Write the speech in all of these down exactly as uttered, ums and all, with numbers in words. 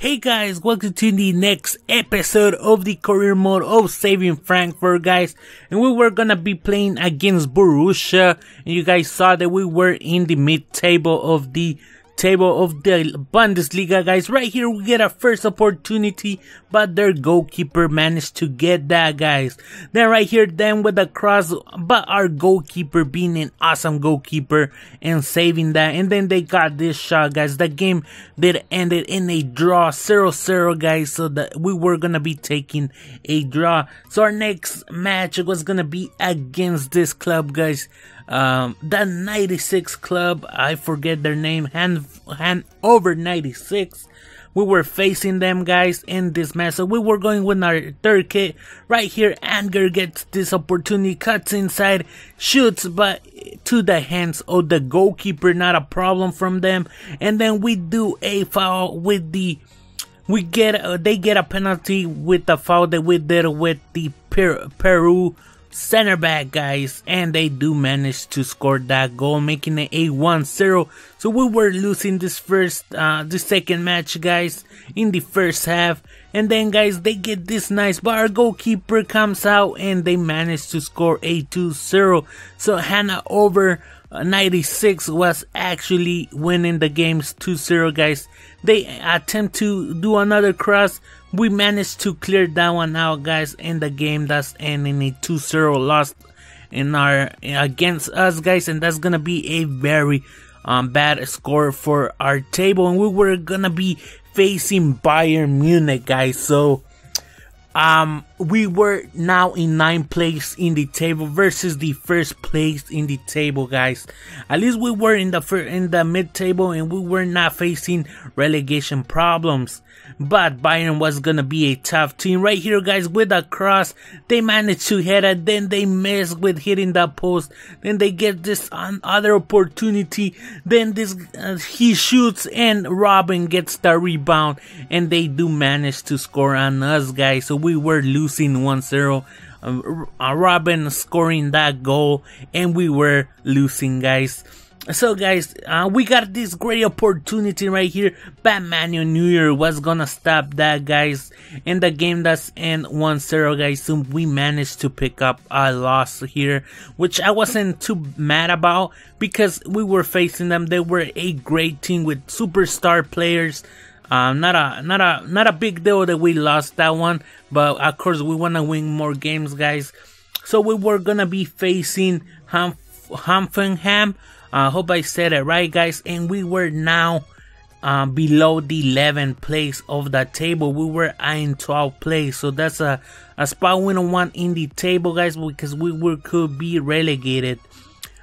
Hey guys, welcome to the next episode of the career mode of Saving Frankfurt, guys. And we were gonna be playing against Borussia, and you guys saw that we were in the mid-table of the table of the Bundesliga, guys. Right here we get our first opportunity, but their goalkeeper managed to get that, guys. Then right here, then with the cross, but our goalkeeper being an awesome goalkeeper and saving that, and then they got this shot, guys. The game that ended in a draw, zero zero, guys, so that we were gonna be taking a draw. So our next match was gonna be against this club, guys. Um, that ninety-six club, I forget their name, Han Hannover ninety-six. We were facing them, guys, in this match. So we were going with our third kit. Right here, Anger gets this opportunity, cuts inside, shoots, but to the hands of the goalkeeper, not a problem from them. And then we do a foul with the, we get, uh, they get a penalty with the foul that we did with the per Peru center back, guys, and they do manage to score that goal, making it a one zero. So we were losing this first uh the second match, guys, in the first half. And then, guys, they get this nice, but our goalkeeper comes out and they manage to score a two zero. So Hannover ninety-six was actually winning the games two zero, guys. They attempt to do another cross. We managed to clear that one out, guys, and the game that's ending a two zero loss in our against us, guys, and that's gonna be a very um bad score for our table. And we were gonna be facing Bayern Munich, guys, so um we were now in ninth place in the table versus the first place in the table, guys. At least we were in the first, in the mid table, and we were not facing relegation problems. But Bayern was gonna be a tough team. Right here, guys, with a cross, they managed to head it, then they mess with hitting that post, then they get this other opportunity, then this uh, he shoots and Robin gets the rebound, and they do manage to score on us, guys. So we were losing one zero, uh, Robin scoring that goal, and we were losing, guys. So, guys, uh, we got this great opportunity right here. Batman New Year was gonna stop that, guys, and the game that's in one zero, guys. So we managed to pick up a loss here, which I wasn't too mad about because we were facing them. They were a great team with superstar players. Um, not a not a not a big deal that we lost that one, but of course we wanna win more games, guys. So we were gonna be facing Humphenham. I uh, hope I said it right, guys. And we were now uh, below the eleventh place of the table. We were in twelfth place, so that's a a spot we don't want in the table, guys, because we were could be relegated.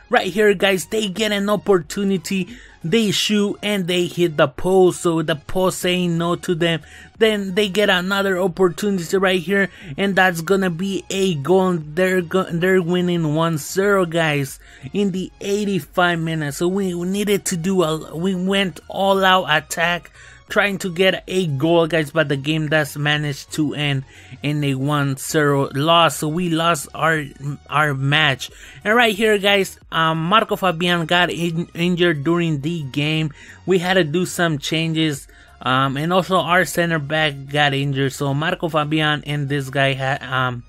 Right here, guys, they get an opportunity, they shoot, and they hit the post, so the post saying no to them. Then they get another opportunity right here, and that's gonna be a goal. They're, go they're winning one zero, guys, in the eighty-fifth minute. So we needed to do a, we went all out attack, trying to get a goal, guys, but the game does managed to end in a one zero loss. So we lost our our match. And right here, guys, um, Marco Fabian got in, injured during the game. We had to do some changes, um, and also our center back got injured. So Marco Fabian and this guy, had, um,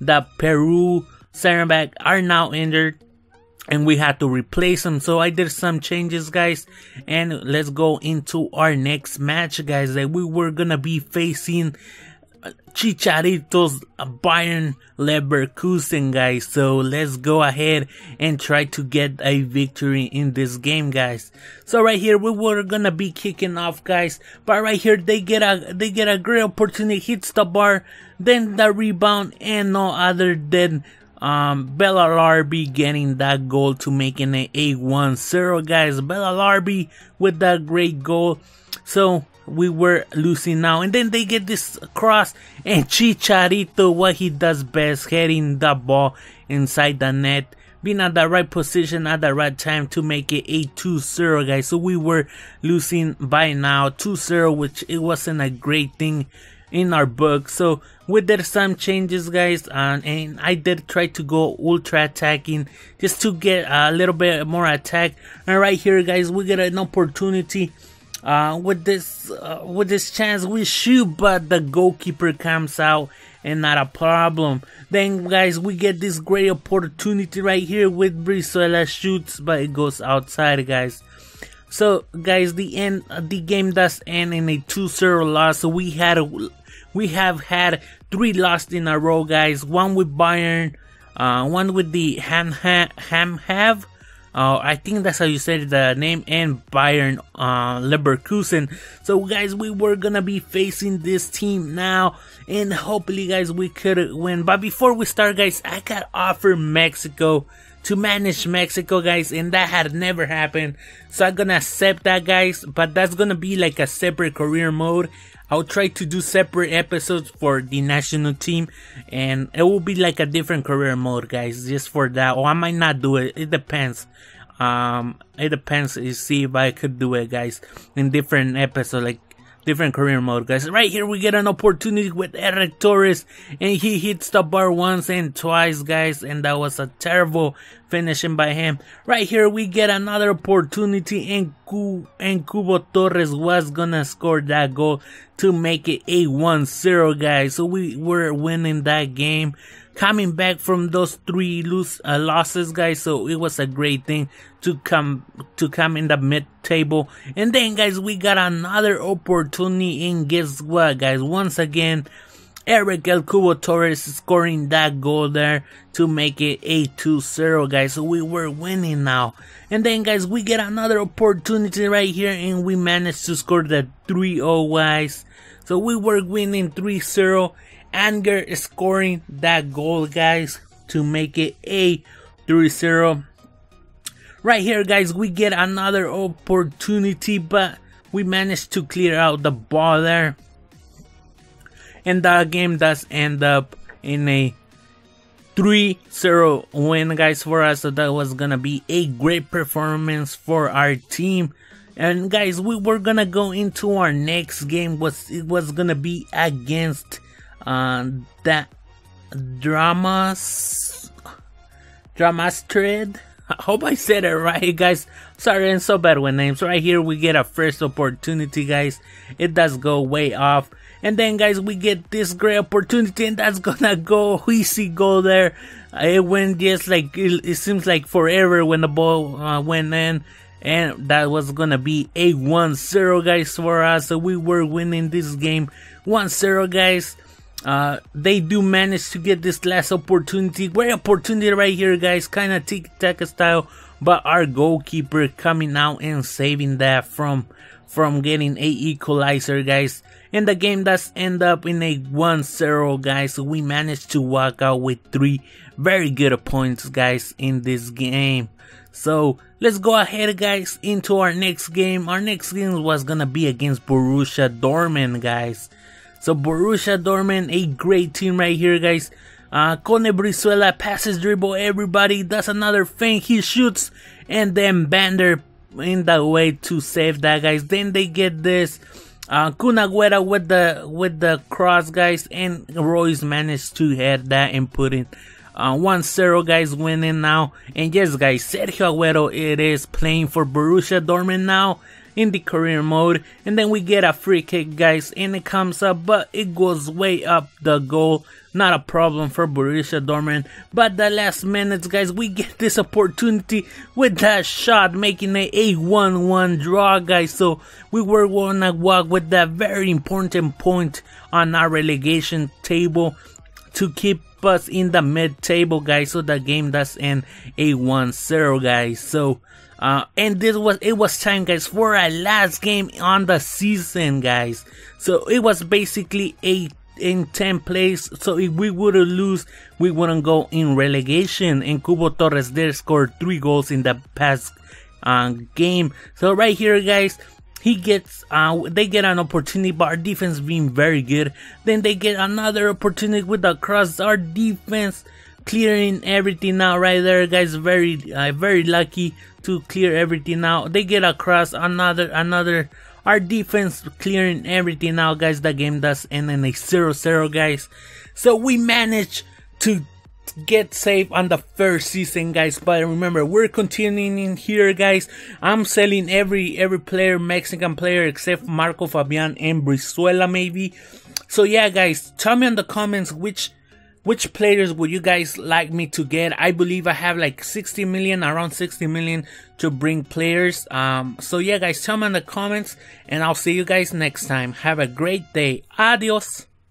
the Peru center back, are now injured, and we had to replace them. So I did some changes, guys, and let's go into our next match, guys, that we were gonna be facing Chicharito's Bayern Leverkusen, guys. So let's go ahead and try to get a victory in this game, guys. So right here we were gonna be kicking off, guys, but right here they get a they get a great opportunity, hits the bar, then the rebound, and no other than Um, Bella Larbi getting that goal to making it a one zero, guys. Bella Larbi with that great goal. So we were losing now, and then they get this cross, and Chicharito, what he does best, heading the ball inside the net, being at the right position at the right time to make it a two zero, guys. So we were losing by now two zero, which it wasn't a great thing in our book. So we did some changes, guys, and, and I did try to go ultra attacking just to get a little bit more attack. And right here, guys, we get an opportunity, Uh, with this uh, with this chance we shoot, but the goalkeeper comes out and not a problem. Then guys, we get this great opportunity right here with Brizuela shoots, but it goes outside, guys. So guys, the end uh, the game does end in a two zero loss. So we had a, we have had three losses in a row, guys. One with Bayern, uh, one with the Ham Ham Ham Have. Uh, I think that's how you said the name, and Bayern uh, Leverkusen. So guys, we were gonna be facing this team now, and hopefully guys we could win. But before we start guys, I got offered Mexico to manage Mexico guys, and that had never happened. So I'm gonna accept that guys, but that's gonna be like a separate career mode. I'll try to do separate episodes for the national team, and it will be like a different career mode guys, just for that. Or I might not do it, it depends. Um, it depends, you see, if I could do it guys, in different episodes, like different career mode guys. Right here we get an opportunity with Eric Torres, and he hits the bar once and twice guys, and that was a terrible finishing by him. Right here we get another opportunity, and Cu and Cubo Torres was gonna score that goal to make it a one zero guys. So we were winning that game, coming back from those three lose uh, losses guys. So it was a great thing to come to come in the mid table. And then guys, we got another opportunity, and guess what guys, once again Eric El Cubo Torres scoring that goal there to make it a two zero guys. So we were winning now. And then guys, we get another opportunity right here, and we managed to score the three zero guys. So we were winning three zero. Anger is scoring that goal guys to make it a three zero. Right here guys, we get another opportunity, but we managed to clear out the ball there. And the game does end up in a three zero win guys for us. So that was gonna be a great performance for our team. And guys, we were gonna go into our next game. Was it was gonna be against uh, that Dramas Dramastrid. I hope I said it right guys. Sorry, I'm so bad with names. Right here we get a first opportunity guys. It does go way off. And then guys, we get this great opportunity, and that's gonna go easy goal there. It went just like, it, it seems like forever when the ball uh, went in. And that was gonna be a one zero guys for us. So we were winning this game one zero guys. Uh, they do manage to get this last opportunity. Great opportunity right here guys, kinda tic-tac style. But our goalkeeper coming out and saving that from from getting a equalizer guys. And the game does end up in a one zero guys. So we managed to walk out with three very good points guys in this game. So let's go ahead guys into our next game. Our next game was gonna be against Borussia Dortmund guys. So Borussia Dortmund, a great team right here guys. Uh, Cone Brizuela passes, dribble everybody, does another feint, he shoots, and then Bender in the way to save that guys. Then they get this uh, Kun Agüero with the with the cross guys, and Royce managed to head that and put in uh, one zero guys, winning now. And yes guys, Sergio Agüero it is playing for Borussia Dortmund now in the career mode. And then we get a free kick guys, and it comes up, but it goes way up the goal. Not a problem for Borussia Dortmund. But the last minutes guys, we get this opportunity with that shot, making it a one one draw guys. So we were gonna walk with that very important point on our relegation table to keep us in the mid table guys. So the game does end a one zero guys. So uh and this was it was time guys for our last game on the season guys. So it was basically a in tenth place. So if we would lose, we wouldn't go in relegation. And Cubo Torres there scored three goals in the past uh, game. So right here guys, He gets, uh, they get an opportunity, but our defense being very good. Then they get another opportunity with the cross. Our defense clearing everything out right there, guys. Very, uh, very lucky to clear everything out. They get a cross, another, another. Our defense clearing everything out, guys. The game does end in a zero zero, guys. So we managed to get saved on the first season, guys. But remember, we're continuing in here, guys. I'm selling every every player, Mexican player, except Marco Fabian and Brizuela, maybe. So yeah, guys, tell me in the comments which which players would you guys like me to get. I believe I have like sixty million, around sixty million to bring players. Um, so yeah, guys, tell me in the comments, and I'll see you guys next time. Have a great day. Adios.